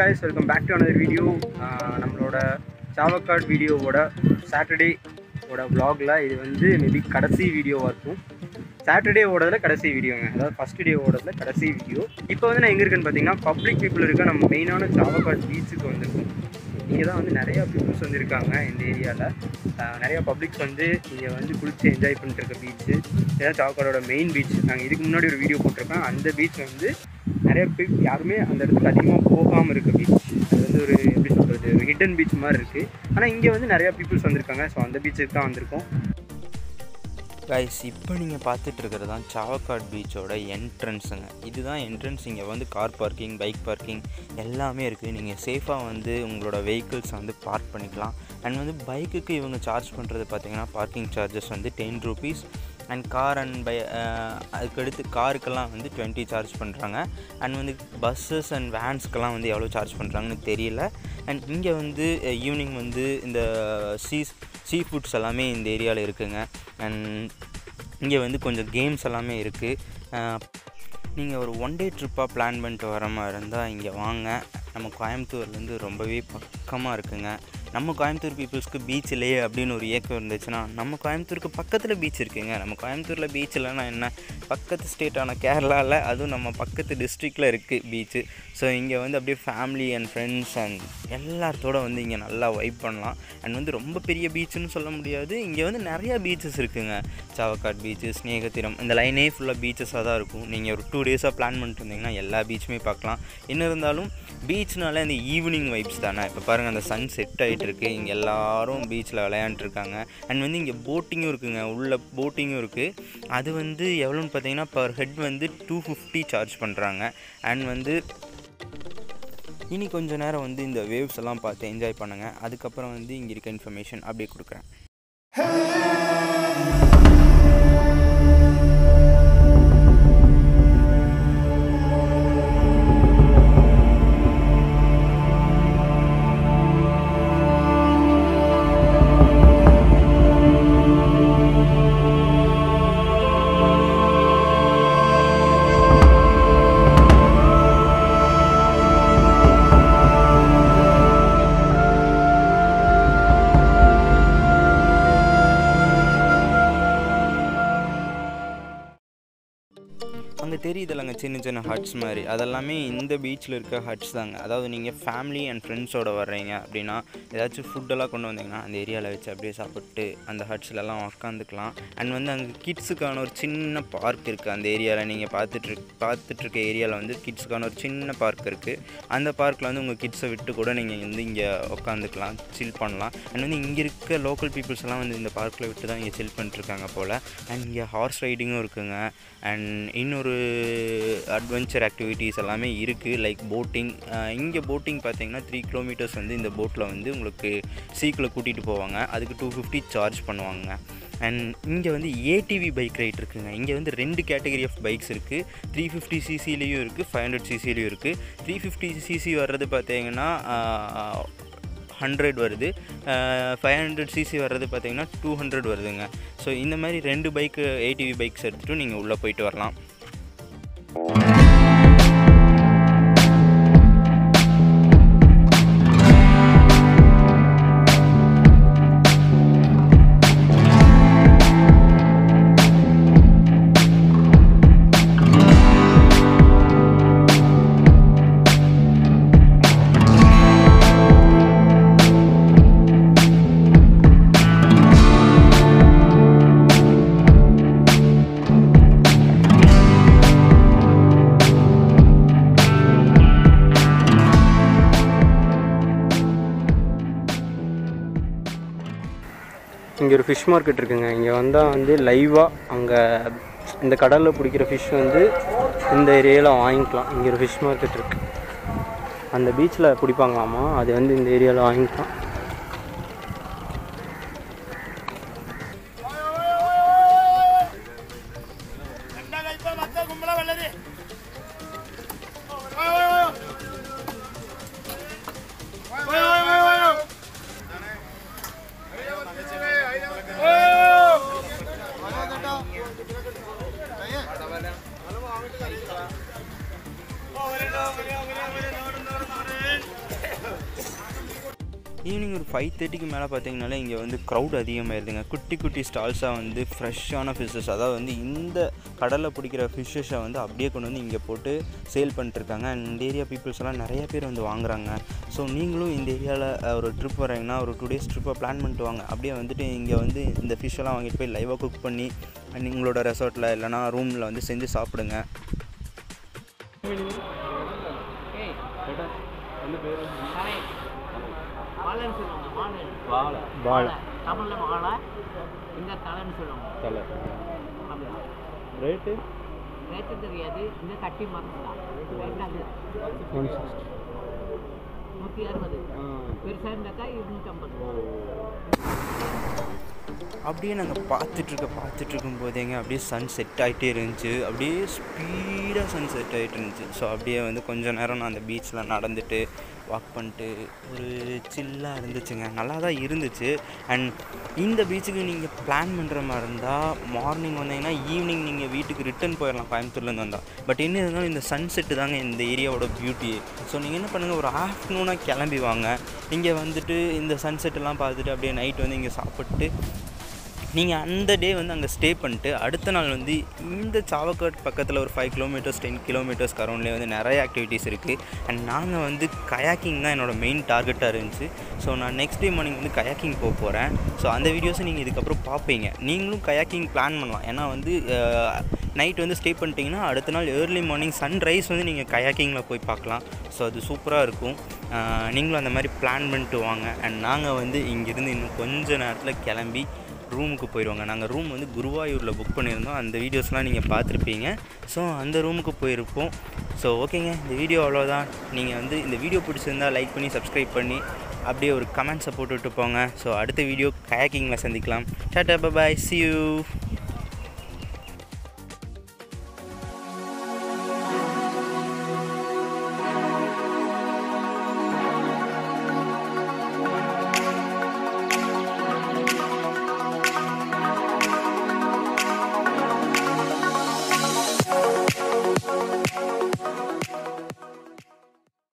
guys, welcome back to another video. Nammoda Chavakkad video oda Saturday oda vlog la idu vandu maybe kadasi video varkum. Saturday oda la kadasi video nga. Adha first day oda la kadasi video. Ipo vandu na enga irukken pathina public people irukka nam main ana Chavakkad beach ku vandirukom. Inga da vandu nariya peoples vandirukanga in area la. Narayya publics vandu inga vandu kulichu enjoy pannirukka beach. Idha Chavakkad oda main beach. Naan idukku munnadi oru video potirukken. And beach vandu Narayya people yarume and adhukadhigama pogaama irukku beach. Adhu vandu oru eppadi solradhu oru hidden beach mari irukku. Ana inge vandu Narayya peoples vandirukanga. So and beach ku vandirukom. Guys, ipo neenga paathitu irukkuradha Chavakkad beach oda entrance nga. Idhu dhaan entrance inge vandu car parking, bike parking ellame irukku. Neenga safe ah vandu ungaloda vehicles vandu park pannikalam. And vandu bike ku ivanga charge pandradhu pathina parking charges vandu 10 rupees. And car and by adukaduthu car kkalam vandu 20 charge pandranga. And vandu buses and vans kkalam vandu evlo charge pandranga nu theriyala. And inga vandu evening vandu inda seafoods ellame inda area la irukkuga. And inga vandu konja games ellame irukku. Neenga oru one day trip ah plan pannittu varama irundha inga vaanga. நம்ம கோயம்புத்தூர்ல இருந்து ரொம்பவே பக்கமா இருக்குங்க. நம்ம கோயம்புத்தூர் பீப்புள்ஸ்க்கு பீச்லயே அப்படின ஒரு ஏக்கம் இருந்துச்சுனா நம்ம கோயம்புத்தூருக்கு பக்கத்துல பீச் இருக்குங்க. நம்ம கோயம்புத்தூர்ல பீச் இல்லனா என்ன, பக்கத்து ஸ்டேட்டான கேரளால அது நம்ம பக்கத்து டிஸ்ட்ரிக்ட்ல இருக்கு பீச். சோ இங்க வந்து அப்படியே ஃபேமிலி அண்ட் ஃப்ரெண்ட்ஸ் அண்ட் எல்லாத்தோட வந்து இங்க நல்லா வைப் பண்ணலாம். அண்ட் வந்து ரொம்ப பெரிய பீச்னு சொல்ல முடியாது. இங்க வந்து நிறைய பீச்சஸ் இருக்குங்க. Chavakkad பீச், ஸ்நேகதிரம், இந்த லைனே ஃபுல்லா பீச்சஸா தான் இருக்கும். நீங்க ஒரு 2 டேஸா பிளான் பண்ணிட்டு இருந்தீங்கன்னா எல்லா பீச்சுமே பார்க்கலாம். என்ன இருந்தாலும் பீச்னால இந்த ஈவினிங் வைப்ஸ் தானே. இப்போ பாருங்கள், அந்த சன் செட் ஆகிட்டு இருக்குது. இங்கே எல்லோரும் பீச்சில் விளையாண்டுருக்காங்க. அண்ட் வந்து இங்கே போட்டிங்கும் இருக்குங்க, உள்ள போட்டிங்கும் இருக்குது. அது வந்து எவ்வளோன்னு பார்த்தீங்கன்னா பர் ஹெட் வந்து 250 சார்ஜ் பண்ணுறாங்க. அண்ட் வந்து இனி கொஞ்சம் நேரம் வந்து இந்த வேவ்ஸ் எல்லாம் பார்த்து என்ஜாய் பண்ணுங்கள். அதுக்கப்புறம் வந்து இங்கே இருக்க இன்ஃபர்மேஷன் அப்படியே கொடுக்குறேன். அங்கே தெரியுதுலங்க சின்ன சின்ன ஹட்ஸ் மாதிரி, அதெல்லாமே இந்த பீச்சில் இருக்க ஹட்ஸ் தாங்க. அதாவது நீங்கள் ஃபேமிலி அண்ட் ஃப்ரெண்ட்ஸோடு வர்றீங்க அப்படின்னா ஏதாச்சும் ஃபுட்டெல்லாம் கொண்டு வந்தீங்கன்னா அந்த ஏரியாவில் வச்சு அப்படியே சாப்பிட்டு அந்த ஹட்ஸ்லலாம் உட்காந்துக்கலாம். அண்ட் வந்து அங்கே கிட்ஸுக்கான ஒரு சின்ன பார்க் இருக்குது. அந்த ஏரியாவில் நீங்கள் பார்த்துட்ருக்க ஏரியாவில் வந்து கிட்ஸுக்கான ஒரு சின்ன பார்க் இருக்குது. அந்த பார்க்கில் வந்து உங்கள் கிட்ஸை விட்டு கூட நீங்கள் வந்து இங்கே உட்காந்துக்கலாம், சில் பண்ணலாம். அண்ட் வந்து இங்கே இருக்க லோக்கல் பீப்புள்ஸ் எல்லாம் வந்து இந்த பார்க்கில் விட்டு தான் இங்கே சில் பண்ணிட்டுருக்காங்க போல். அண்ட் இங்கே ஹார்ஸ் ரைடிங்கும் இருக்குங்க. அண்ட் இன்னொரு அட்வென்ச்சர் ஆக்டிவிட்டீஸ் எல்லாமே இருக்குது, லைக் போட்டிங். இங்கே போட்டிங் பார்த்தீங்கன்னா 3 கிலோமீட்டர்ஸ் வந்து இந்த போட்டில் வந்து உங்களுக்கு சீக்கில் கூட்டிகிட்டு போவாங்க. அதுக்கு 250 சார்ஜ் பண்ணுவாங்க. அண்ட் இங்கே வந்து ஏடிவி பைக் ரைட் இருக்குங்க. இங்கே வந்து 2 கேட்டகரி ஆஃப் பைக்ஸ் இருக்குது. 350cc இருக்குது, 500cc இருக்குது. 350cc வர்றது பார்த்தீங்கன்னா 100 வருது, 500cc வர்றது பார்த்தீங்கன்னா 200 வருதுங்க. ஸோ இந்த மாதிரி 2 பைக்கு ஏடிவி பைக்ஸ் எடுத்துகிட்டு நீங்கள் உள்ளே போயிட்டு வரலாம். இங்கே ஒரு ஃபிஷ் மார்க்கெட் இருக்குங்க. இங்கே வந்தால் வந்து லைவாக அங்கே இந்த கடலில் பிடிக்கிற ஃபிஷ் வந்து இந்த ஏரியாவில் வாங்கிக்கலாம். இங்கே ஒரு ஃபிஷ் மார்க்கெட் இருக்குது. அந்த பீச்சில் பிடிப்பாங்களாமா, அது வந்து இந்த ஏரியாவில் வாங்கிக்கலாம். Come on, come on, come on, come on. Evening ஒரு 5:30க்கு மேலே பார்த்தீங்கனால இங்கே வந்து க்ரௌட் அதிகமாக இருக்குங்க. குட்டி குட்டி ஸ்டால்ஸாக வந்து ஃப்ரெஷ்ஷான ஃபிஷ்ஷஸ், அதாவது வந்து இந்த கடலில் பிடிக்கிற ஃபிஷ்ஷஸை வந்து அப்படியே கொண்டு வந்து இங்கே போட்டு சேல் பண்ணிட்டுருக்காங்க. அண்ட் இந்த ஏரியா பீப்புள்ஸ் எல்லாம் நிறைய பேர் வந்து வாங்குறாங்க. ஸோ நீங்களும் இந்த ஏரியாவில் ஒரு ட்ரிப் வரீங்கன்னா ஒரு 2 days ட்ரிப்பை பிளான் பண்ணிட்டு வாங்க. அப்படியே வந்துட்டு இங்கே வந்து இந்த ஃபிஷ்ஷெல்லாம் வாங்கிட்டு போய் லைவாக குக் பண்ணி நீங்களோட ரெசார்ட்டில் இல்லைனா ரூமில் வந்து செஞ்சு சாப்பிடுங்க. அப்படியே நாங்கள் பார்த்துட்ருக்கும் போதேங்க அப்படியே சன் செட் ஆகிட்டே இருந்துச்சு. அப்படியே ஸ்பீடாக சன் செட் ஆகிட்டு இருந்துச்சு. ஸோ அப்படியே வந்து கொஞ்சம் நேரம் நான் அந்த பீச்சில் நடந்துட்டு வாக் பண்ணிட்டு ஒரு சில்லாக இருந்துச்சுங்க. நல்லா தான் இருந்துச்சு. அண்ட் இந்த பீச்சுக்கு நீங்கள் பிளான் பண்ணுற மாதிரி இருந்தால் மார்னிங் வந்தீங்கன்னா ஈவினிங் நீங்கள் வீட்டுக்கு ரிட்டன் போயிடலாம் கோயம்புத்தூர்லேருந்து வந்தால். பட் என்ன இருந்தாலும் இந்த சன்செட்டு தாங்க இந்த ஏரியாவோட பியூட்டி. ஸோ நீங்கள் என்ன பண்ணுங்கள், ஒரு ஆஃப்டர்நூனாக கிளம்பி வாங்க. இங்கே வந்துட்டு இந்த சன்செட்டெல்லாம் பார்த்துட்டு அப்படியே நைட் வந்து இங்கே சாப்பிட்டு நீங்கள் அந்த டே வந்து அங்கே ஸ்டே பண்ணிட்டு அடுத்த நாள் வந்து இந்த சாவக்காட் பக்கத்தில் ஒரு 5 கிலோமீட்டர்ஸ் 10 கிலோமீட்டர்ஸ் அரௌண்ட்லேயே வந்து நிறைய ஆக்டிவிட்டீஸ் இருக்குது. அண்ட் நாங்கள் வந்து கயாக்கிங் தான் என்னோடய மெயின் டார்கெட்டாக இருந்துச்சு. ஸோ நான் நெக்ஸ்ட் டே மார்னிங் வந்து கயாக்கிங் போக போகிறேன். ஸோ அந்த வீடியோஸை நீங்கள் இதுக்கப்புறம் பார்ப்பீங்க. நீங்களும் கயாக்கிங் பிளான் பண்ணலாம். ஏன்னா வந்து நைட் வந்து ஸ்டே பண்ணிட்டீங்கன்னா அடுத்த நாள் ஏர்லி மார்னிங் சன்ரைஸ் வந்து நீங்கள் கயாக்கிங்கில் போய் பார்க்கலாம். ஸோ அது சூப்பராக இருக்கும். நீங்களும் அந்த மாதிரி பிளான் பண்ணிட்டு வாங்க. அண்ட் நாங்கள் வந்து இங்கேருந்து இன்னும் கொஞ்சம் நேரத்தில் கிளம்பி ரூமுக்கு போயிடுவாங்க. நாங்கள் ரூம் வந்து குருவாயூரில் புக் பண்ணியிருந்தோம். அந்த வீடியோஸ்லாம் நீங்கள் பார்த்துருப்பீங்க. ஸோ அந்த ரூமுக்கு போயிருப்போம். ஸோ ஓகேங்க, இந்த வீடியோ அவ்வளோதான். நீங்கள் வந்து இந்த வீடியோ பிடிச்சிருந்தால் லைக் பண்ணி சப்ஸ்கிரைப் பண்ணி அப்படியே ஒரு கமெண்ட்ஸை போட்டுவிட்டு போங்க. ஸோ அடுத்த வீடியோ கயாக்கிங்கில் சந்திக்கலாம். Tata, bye, see you.